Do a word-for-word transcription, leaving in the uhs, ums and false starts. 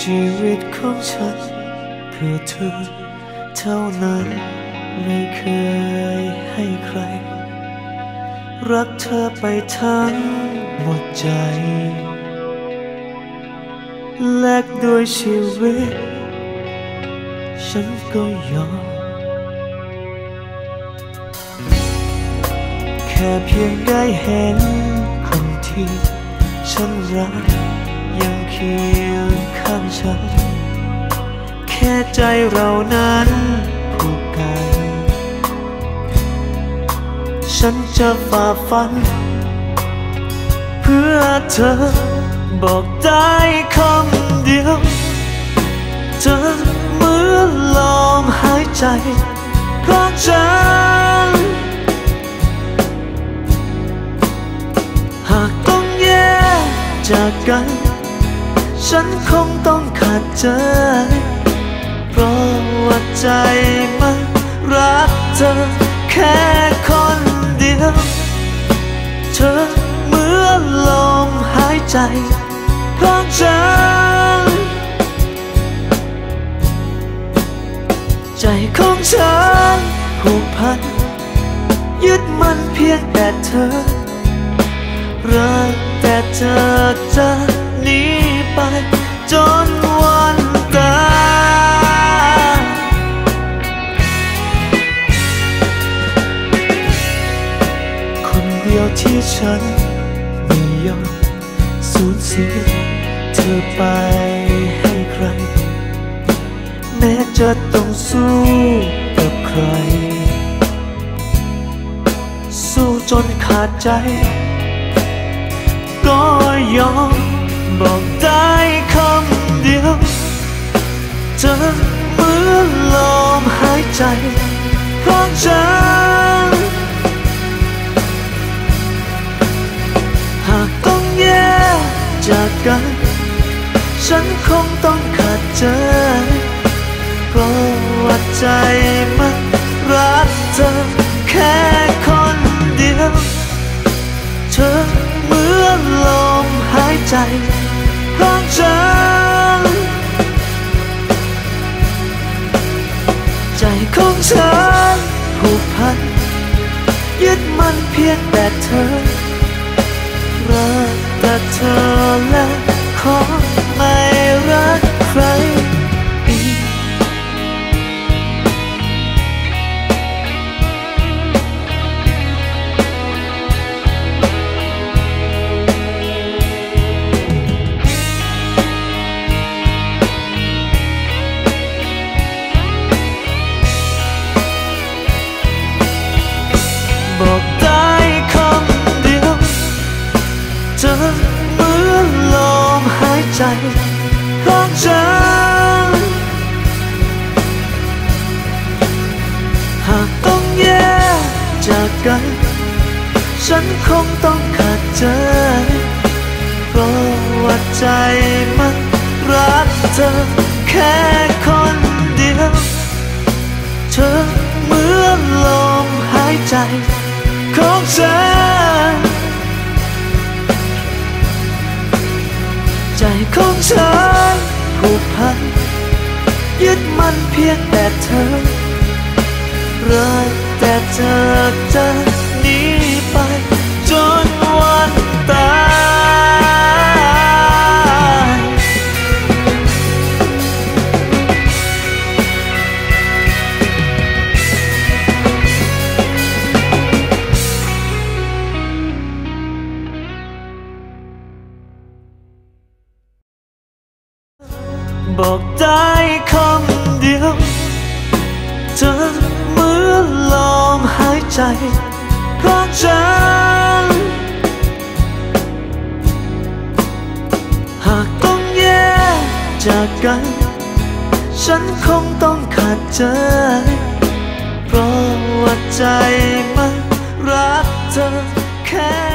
ชีวิตของฉันเพื่อเธอเท่านั้นไม่เคยให้ใครรักเธอไปทั้งหมดใจแลกด้วยชีวิตฉันก็ยอมแค่เพียงได้เห็นคนที่ฉันรักยังเคียงข้างฉันแค่ใจเรานั้นผูกกันฉันจะฝ่าฟันเพื่อเธอบอกได้คำเดียวเธอเหมือนลมหายใจของฉันหากต้องแยกจากกันฉันคงต้องขาดใจเพราะว่าใจมันรักเธอแค่คนเดียวเธอเหมือนลมหายใจของฉันใจของฉันผูกพันยึดมันเพียงแต่เธอรักแต่เธอจะหนีไปจนวันตายคนเดียวที่ฉันไม่ยอมสูญเสียเธอไปให้ใครแม้จะต้องสู้กับใครสู้จนขาดใจก็ยอมบอกได้คำเดียวเธอเหมือนลมหายใจของฉันหากต้องแยกจากกันฉันคงต้องขาดใจเพราะว่าใจมันรักเธอแค่คนเดียวเธอเหมือนลมหายใจของฉันใจของฉันผูกพันยึดมันเพียงแต่เธอรักแต่เธอและขอไม่รักใครอีกบอกได้คำเดียวเธอเหมือนลมหายใจของฉันหากต้องแยกจากกันฉันคงต้องขาดใจเพราะว่าใจมันรักเธอแค่คนเดียวเธอเหมือนลมหายใจของฉันใจของฉันผูกพันยึดมันเพียงแต่เธอรักแต่เธอจะหนีไปจนวันตายบอกได้คำเดียวเธอเหมือนลมหายใจของฉันหากต้องแยกจากกันฉันคงต้องขาดใจเพราะว่าใจมันรักเธอแค่